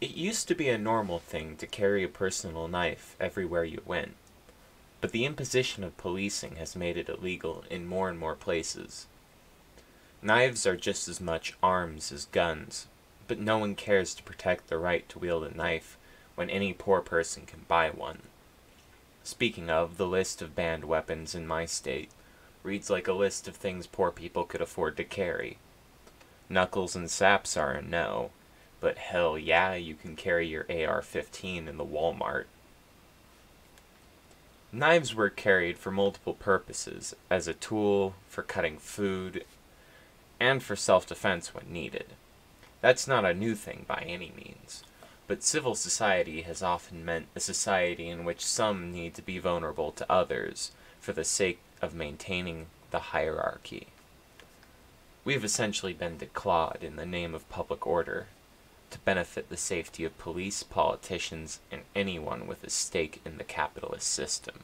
It used to be a normal thing to carry a personal knife everywhere you went, but the imposition of policing has made it illegal in more and more places. Knives are just as much arms as guns, but no one cares to protect the right to wield a knife when any poor person can buy one. Speaking of, the list of banned weapons in my state reads like a list of things poor people could afford to carry. Knuckles and saps are a no. But hell yeah, you can carry your AR-15 in the Walmart. Knives were carried for multiple purposes, as a tool, for cutting food, and for self-defense when needed. That's not a new thing by any means, but civil society has often meant a society in which some need to be vulnerable to others for the sake of maintaining the hierarchy. We've essentially been declawed in the name of public order, to benefit the safety of police, politicians, and anyone with a stake in the capitalist system.